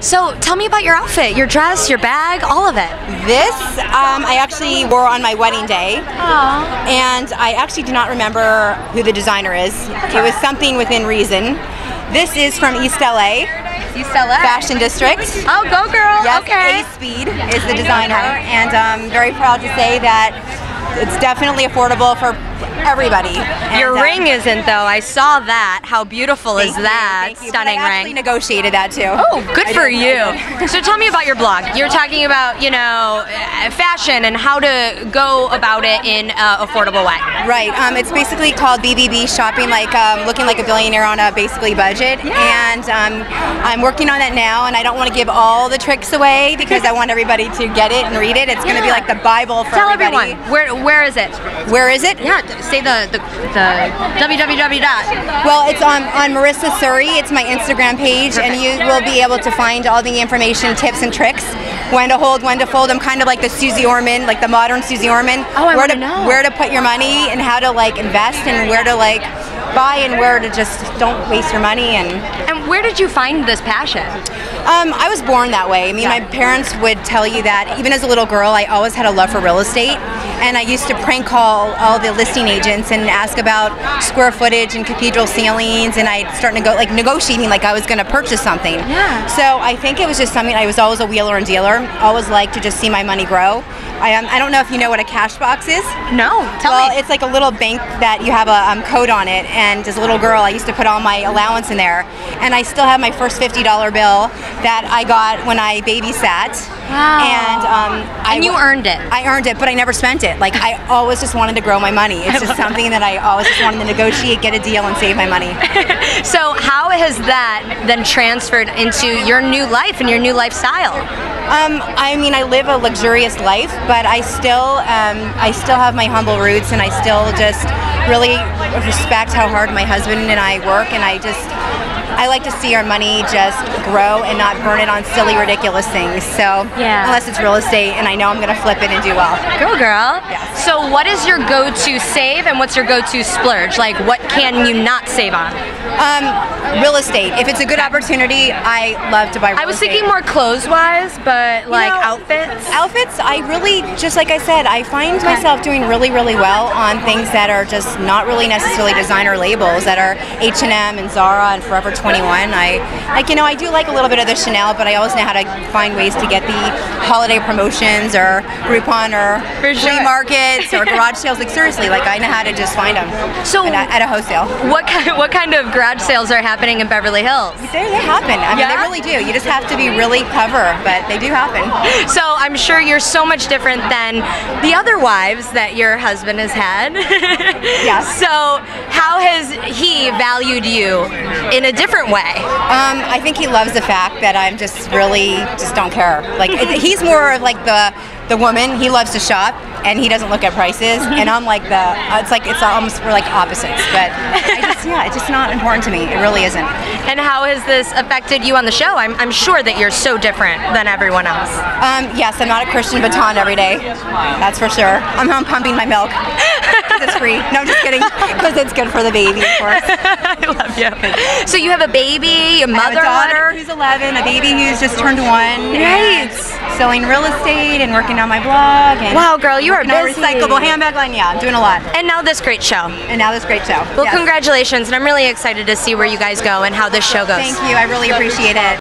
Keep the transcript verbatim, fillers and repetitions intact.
So tell me about your outfit, your dress, your bag, all of it. This um, I actually wore on my wedding day. Aww. And I actually do not remember who the designer is. It was something within reason. This is from East L A. East L A. Fashion District. Oh, go girl. Yes, okay. A-Speed is the designer, and I'm um, very proud to say that it's definitely affordable for everybody. And your uh, ring isn't, though. I saw that. How beautiful is that? You, you. Stunning ring. I actually ring. negotiated that too. Oh, good I for you. So tell me about your blog. You're talking about, you know, fashion and how to go about it in an affordable way. Right. Um, it's basically called B B B Shopping, like um, looking like a billionaire on a basically budget. Yeah. And um, I'm working on that now, and I don't want to give all the tricks away because I want everybody to get it and read it. It's going to yeah. be like the Bible for tell everybody. Everyone. Where where is it? Where is it? Yeah. Say the, the, the www dot. Well, it's on, on Marisa Surrey. It's my Instagram page. Perfect. And you will be able to find all the information, tips and tricks. When to hold, when to fold. I'm kind of like the Suze Orman, like the modern Suze Orman. Oh, I where to know. Where to put your money and how to like invest and where to like buy and where to just don't waste your money. And and where did you find this passion? Um, I was born that way. I mean, yeah. my parents would tell you that even as a little girl, I always had a love for real estate, and I used to prank call all the listing agents and ask about square footage and cathedral ceilings, and I'd start nego like negotiating like I was going to purchase something. Yeah. So I think it was just something. I was always a wheeler and dealer. Always like to just see my money grow. I, um, I don't know if you know what a cash box is. No, tell well, me. Well, it's like a little bank that you have a um, code on it, and as a little girl I used to put all my allowance in there, and I still have my first fifty dollar bill that I got when I babysat. Wow. And, um, I and you earned it. I earned it, but I never spent it. Like, I always just wanted to grow my money. It's just something that I always just wanted to negotiate, get a deal, and save my money. So how has that then transferred into your new life and your new lifestyle? Um, I mean, I live a luxurious life, but I still, um, I still have my humble roots, and I still just really respect how hard my husband and I work, and I just, I like to see our money just grow and not burn it on silly, ridiculous things. So, yeah. Unless it's real estate, and I know I'm going to flip it and do well. Go girl. Yes. So what is your go-to save, and what's your go-to splurge? Like, what can you not save on? Um, real estate. If it's a good opportunity, I love to buy real estate. I was thinking more clothes-wise, but like you know, outfits? Outfits, I really, just like I said, I find okay. myself doing really, really well on things that are just not really necessarily designer labels, that are H and M and Zara and Forever twenty-one. I, like, you know, I do like a little bit of the Chanel, but I always know how to find ways to get the holiday promotions or Groupon or free sure. markets or garage sales. Like, seriously, like, I know how to just find them so at, a, at a wholesale. What kind, what kind of garage sales are happening in Beverly Hills? They, they happen. I mean, yeah? They really do. You just have to be really clever, but they do happen. So I'm sure you're so much different than the other wives that your husband has had. Yes. So how has he valued you in a different way? Um, I think he loves the fact that I'm just really just don't care. Like he's more of like the the woman. He loves to shop, and he doesn't look at prices, and I'm like the, it's like, it's almost, we're like opposites, but I just, yeah, it's just not important to me, it really isn't. And how has this affected you on the show? I'm, I'm sure that you're so different than everyone else. Um, yes, I'm not a Christian Baton every day, that's for sure. I'm home pumping my milk, because it's free. No, I'm just kidding, because it's good for the baby, of course. I love you. So you have a baby, a mother, I have a daughter who's eleven, a baby who's just turned one. Right. Selling real estate and working on my blog. And wow, girl, you are busy. And a recyclable handbag line, yeah, I'm doing a lot. And now this great show. And now this great show. Well, yes. Congratulations, and I'm really excited to see where you guys go and how this show goes. Thank you, I really appreciate it.